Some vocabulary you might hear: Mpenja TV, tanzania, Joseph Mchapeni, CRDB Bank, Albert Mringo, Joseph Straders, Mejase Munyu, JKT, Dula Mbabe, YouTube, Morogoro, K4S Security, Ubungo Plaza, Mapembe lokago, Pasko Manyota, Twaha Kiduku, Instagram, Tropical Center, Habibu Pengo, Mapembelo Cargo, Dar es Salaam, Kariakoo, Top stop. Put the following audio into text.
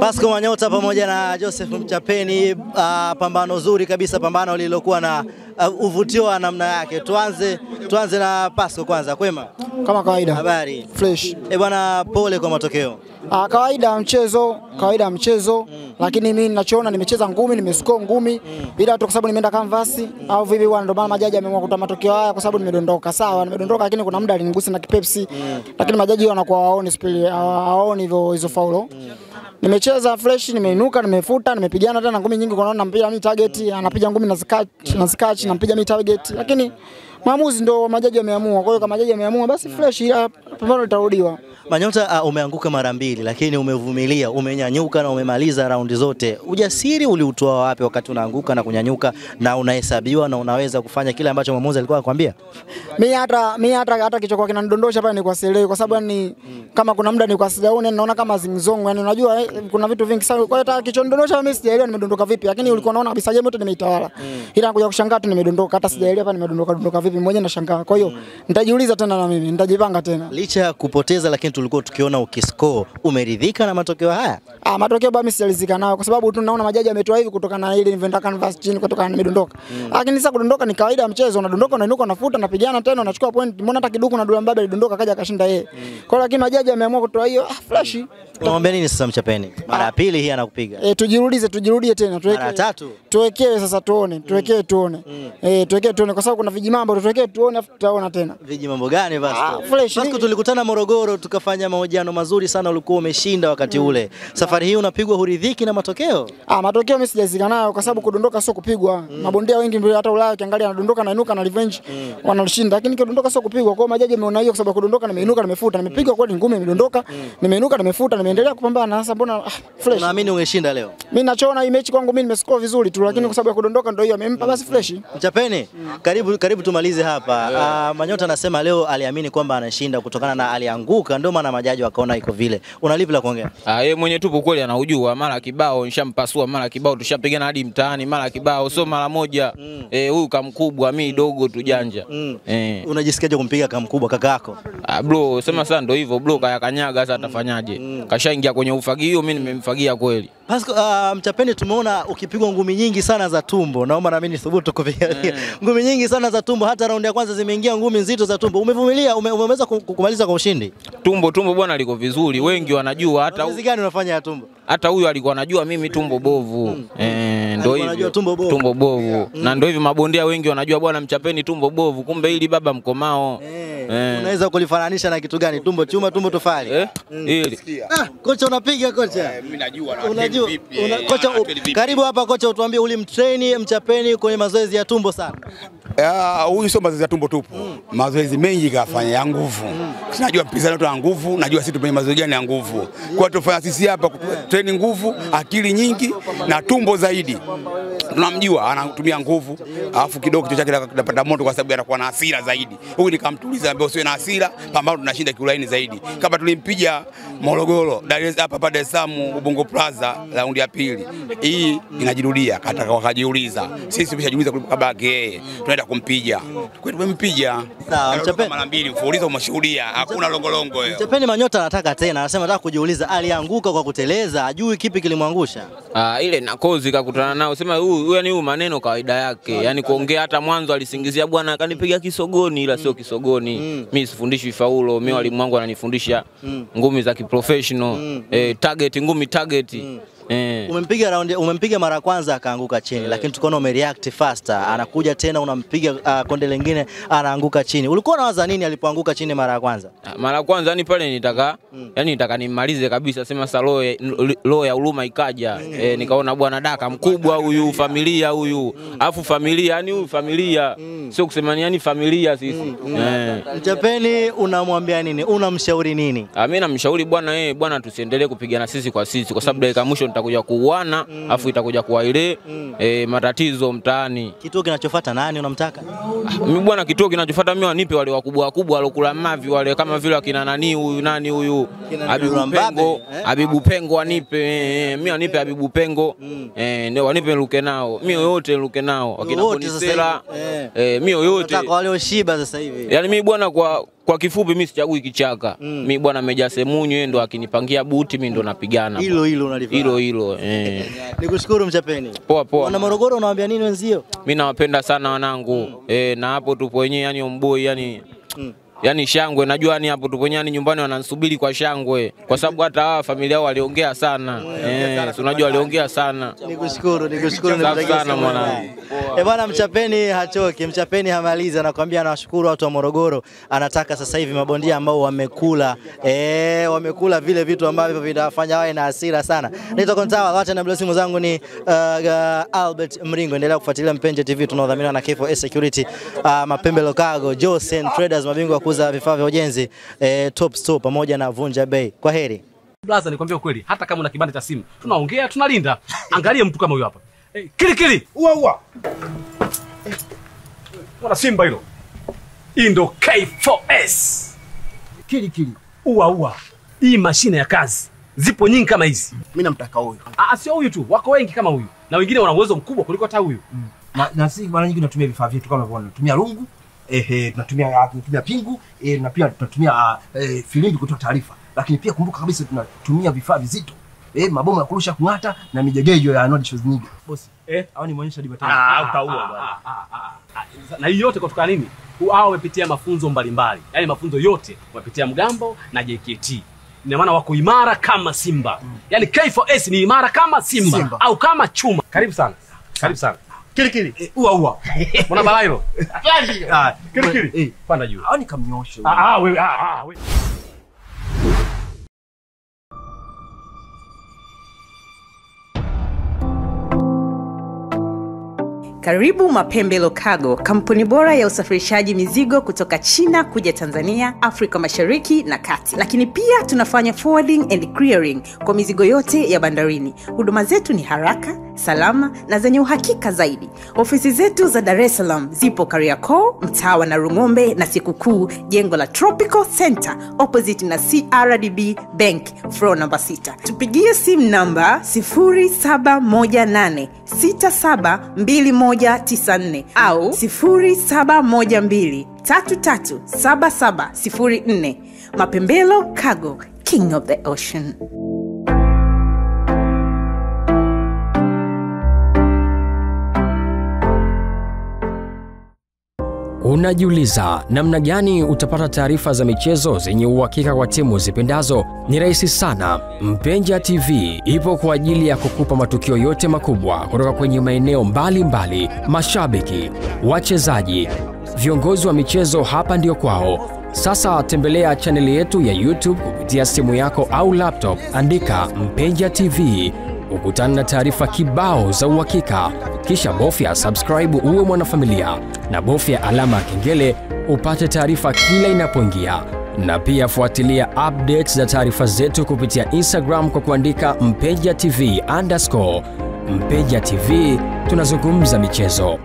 Pasko Manyota pamoja na Joseph Mchapeni, pambano zuri kabisa, pambano lililokuwa na uvutio wa namna yake. Tuanze na Pasko kwanza. Kwema? Kama kawaida. Habari. Fresh. Bwana, pole kwa matokeo. Kawaida mchezo, lakini mimi ninachoona nimecheza ngumi, nimescore ngumi, bila tu kwa sababu nimeenda canvas au vipi bwana, ndio maana majaji ameamua kutoa matokeo haya kwa sababu nimedondoka. Sawa, nimedondoka, lakini kuna muda alinigusa na kipepsi, lakini majaji wanakuwa waone spili, waone hivyo hizo faulo. Nimecheza fresh, nimeinuka, nimefuta, nimepigana tena ngumi nyingi, kunaona mpira mimi target, anapiga ngumi na scratch, nampiga mimi target, lakini maamuzi ndio majaji wameamua. Kwa hiyo kama majaji wameamua, basi fresh pambano litarudiwa. Manyota, umeanguka mara mbili, lakini umevumilia, umenyanyuka na umemaliza raundi zote. Ujasiri uliutoa wapi wakati unaanguka na kunyanyuka na unahesabiwa na unaweza kufanya kile ambacho mwamuzi alikuwa anakuambia? Mimi hata kichwa kinanidondosha pale, ni kwa selewe kwa sababu ni kama kuna muda ni kwa sijaone, naona kama zingzongo, yani unajua kuna vitu vingi sana. Kwa hiyo hata kichwa kinanidondosha, mimi sijaelewa nimedondoka vipi, lakini ulikuwa unaona kabisa game yote nimeitawala. Ila nakuja kushangaa tu nimedondoka, hata sijaelewa hapa nimedondoka vipi, mmoja nashangaa. Kwa hiyo nitajiuliza tena na mimi, nitajipanga tena. Licha ya kupoteza, lakini tulikuwa tukiona ukiscore. Umeridhika na matokeo haya? Matokeo bado mimi sijaridhika nayo kwa sababu tunaona majaji ametoa hivi kutoka na ile nivenda canvas chini, kutoka na midondoka. Lakini sasa kudondoka ni kawaida ya mchezo, unadondoka, unainuka, unafuta, unapigana tena, unachukua point. Mbona hata kiduku na Dula Mbabe alidondoka akaja akashinda yeye. Kwa hiyo lakini majaji ameamua kutoa hiyo fresh. Unaomba nini sasa Mchapeni? Mara ya pili hii anakupiga. Tujirudie tena, tuweke. Mara tatu. Tuwekee sasa tuone, tuone. Tuwekee tuone kwa sababu kuna vijimambo, tuwekee tuone afu tutaona tena. Vijimambo gani basi? Basi tulikutana Morogoro, tukafanya mahojiano mazuri sana, ulikuwa umeshinda wakati ule. Safari hii unapigwa, huridhiki na matokeo? Matokeo mimi sijazika nayo kwa sababu kudondoka sio kupigwa. Mabondia wengi hata Ulaya ukiangalia anadondoka na inuka na revenge wanashinda, lakini kudondoka sio kupigwa. Kwa hiyo majaji ameona hiyo kwa sababu kudondoka nimeinuka, nimefuta, nimepiga kwa ngumi, nimedondoka, nimeinuka, nimefuta, nimeendelea kupambana. Sasa mbona fresh? Naamini ungeshinda leo. Mimi nachoona hii mechi kwangu mimi nimescore vizuri tu, lakini kwa sababu ya kudondoka ndio hiyo amempa basi fresh. Mchapeni, karibu tumalize hapa. Manyota anasema leo aliamini kwamba anashinda kutokana na alianguka, ndio maana majaji wakaona iko vile. Unalipi la kuongea? Yeye mwenye tupo kweli anaujua, mara kibao nishampasua, mara kibao tushapigana hadi mtaani, mara kibao sio mara moja. Huyu kamkubwa, mimi dogo tujanja. Unajisikiaje kumpiga kamkubwa kaka yako? Bro, sema sana ndio hivyo bro, kaya kanyaga sasa atafanyaje? Kashaingia kwenye ufagio, mimi nimemfagia kweli. Pasko, Mchapeni, tumeona ukipigwa ngumi nyingi sana za tumbo. Naomba na mimi thubutu kupigania. Ngumi nyingi sana za tumbo, hata raundi ya kwanza zimeingia ngumi nzito za tumbo. Umevumilia, umeweza kumaliza kwa ushindi. Tumbo bwana liko vizuri, wengi wanajua hata hizi gani unafanya ya tumbo. Hata huyu alikuwa anajua mimi tumbo bovu. Ndio hivyo. Tumbo bovu. Na ndio hivi mabondia wengi wanajua bwana Mchapeni tumbo bovu, kumbe hili baba mkomao. Unaweza kulifananisha na kitu gani? Tumbo chuma, tumbo tofali. Hili. Kocha unapiga kocha. Mimi najua na vipi. Kocha karibu hapa kocha, utuambie ulimtrain Mchapeni kwenye mazoezi ya tumbo sana. Huyu sio mazoezi ya tumbo tupu. Mazoezi mengi kafanya ya nguvu. Najua mpizani wetu wa nguvu, najua sisi tupeni mazoezi gani ya nguvu. Kwa tofanya sisi hapa training nguvu, akili nyingi na tumbo zaidi. Tunamjua anatumia nguvu, alafu kidogo kichwa chake kinapata moto kwa sababu anakuwa na hasira zaidi. Huyu nikamtuliza, ambaye usiwe na hasira, pambano tunashinda kiulaini zaidi. Kama tulimpiga Morogoro, hapa Dar es Salaam, Ubungo Plaza raundi ya pili. Hii inajirudia, kataka wakajiuliza. Sisi tumeshajiuliza kabla yake. Tunaenda kumpiga. Kwetu tumempiga. Sawa, Mchapeni mara mbili mfululizo umeshuhudia. Hakuna longolongo hiyo. Mchapeni Manyota anataka tena, anasema anataka kujiuliza alianguka kwa kuteleza, ajui kipi kilimwangusha. Ile na kozi kakutana nao, sema huyu yani huyu maneno kawaida yake. Yani kuongea hata mwanzo alisingizia bwana akanipiga kisogoni, ila sio kisogoni. Mimi sifundishwi faulo, mimi walimu wangu wananifundisha ngumi za kiprofessional, target ngumi target. Umempiga round, umempiga mara kwanza akaanguka chini, lakini tukaona umereact faster. Anakuja tena unampiga konde lingine, anaanguka chini. Ulikuwa unawaza nini alipoanguka chini mara ya kwanza? Mara kwanza yani pale nitaka, yani nitaka nimalize kabisa, sema saloe low ya huruma ikaja. Nikaona bwana daka mkubwa huyu, familia huyu. Alafu familia yani huyu familia, sio kusema ni yani familia sisi. Mchapeni unamwambia nini? Unamshauri nini? Mimi namshauri bwana yeye, bwana tusiendelee kupigana sisi kwa sisi kwa sababu dakika mwisho itakuja kuuana, afu itakuja kuwa ile matatizo mtaani. Kituo kinachofuata nani unamtaka? Mimi bwana kituo kinachofuata mimi wanipe wale wakubwa wakubwa walokula mavi wale, kama vile akina nani huyu nani huyu Habibu Pengo, Habibu Pengo wanipe, mimi wanipe Habibu Pengo, ndio wanipe luke nao. Mimi yote luke nao. Akina Bonisela, mimi yote. Nataka wale oshiba sasa hivi. Yaani mimi bwana kwa Kwa kifupi mimi sichagui kichaka. Mimi bwana Mejase Munyu yeye ndo akinipangia buti mimi ndo napigana. Hilo unalifanya. Hilo Nikushukuru Mchapeni. Poa. Wana Morogoro unawaambia nini wenzio? Mimi nawapenda sana wanangu. Na hapo tupo wenyewe yani omboi yani yani shangwe najua ni hapo tupo nyani nyumbani wananisubiri kwa shangwe kwa sababu hata hawa familia yao waliongea sana. Tunajua waliongea sana. Nikushukuru sana mwanangu. Bwana Mchapeni hachoki, Mchapeni hamaliza anakuambia anawashukuru watu wa Morogoro. Anataka sasa hivi mabondia ambao wamekula wamekula vile vitu ambavyo vinafanya wawe na hasira sana. Naitwa Kontawa, wacha na blessing zangu ni Albert Mringo. Endelea kufuatilia Mpenja TV, tunaodhaminiwa na K4S Security, Mapembe Lokago, Joseph Straders, mabingwa kuuza vifaa vya ujenzi, Top Stop pamoja na Vunja Bay. Kwa heri. Blaza nikwambia ukweli, hata kama una kibanda cha simu, tunaongea, tunalinda. Angalia mtu kama huyu hapa. Kili uwa. Wana simba hilo. Indo K4S. Kili uwa. Hii mashine ya kazi. Zipo nyingi kama hizi. Mimi namtaka huyu. Sio huyu tu, wako wengi kama huyu. Na wengine wana uwezo mkubwa kuliko hata huyu. Na sisi mara nyingi tunatumia vifaa vyetu kama hivyo. Tunatumia rungu, tunatumia pingu, na pia tunatumia filimbi kutoa taarifa. Lakini pia kumbuka kabisa tunatumia vifaa vizito. Mabomu ya kurusha kungata na mijegejo ya anodi shows nigga. Boss, hao ni muonyesha dibatani. Utaua bwana. Na hiyo yote kutoka nini? Hao wamepitia mafunzo mbalimbali. Yaani mafunzo yote wamepitia Mgambo na JKT. Ina maana wako imara kama simba. Yaani K4S ni imara kama simba au kama chuma. Karibu sana. Karibu sana. Kili. Uwa. Mbona balaa hilo? Kili. Panda juu. Hao ni kamnyosho. Wewe wewe. Karibu Mapembe Lokago, kampuni bora ya usafirishaji mizigo kutoka China kuja Tanzania, Afrika Mashariki na Kati. Lakini pia tunafanya forwarding and clearing kwa mizigo yote ya bandarini. Huduma zetu ni haraka, salama na zenye uhakika zaidi. Ofisi zetu za Dar es Salaam zipo Kariakoo, Mtawa na Rungombe, na Sikukuu, jengo la Tropical Center, opposite na CRDB Bank, floor number 6. Tupigie sim number 0718672194 au 0712337704. Mapembelo Cargo, King of the Ocean. Unajiuliza namna gani utapata taarifa za michezo zenye uhakika kwa timu zipendazo? Ni rahisi sana. Mpenja TV ipo kwa ajili ya kukupa matukio yote makubwa kutoka kwenye maeneo mbalimbali. Mashabiki, wachezaji, viongozi wa michezo, hapa ndio kwao. Sasa tembelea chaneli yetu ya YouTube kupitia simu yako au laptop, andika Mpenja TV. Ukutana na taarifa kibao za uhakika, kisha bofya subscribe uwe mwanafamilia, na bofya alama ya kengele upate taarifa kila inapoingia. Na pia fuatilia updates za taarifa zetu kupitia Instagram kwa kuandika Mpenja TV_. Mpenja TV, tunazungumza michezo.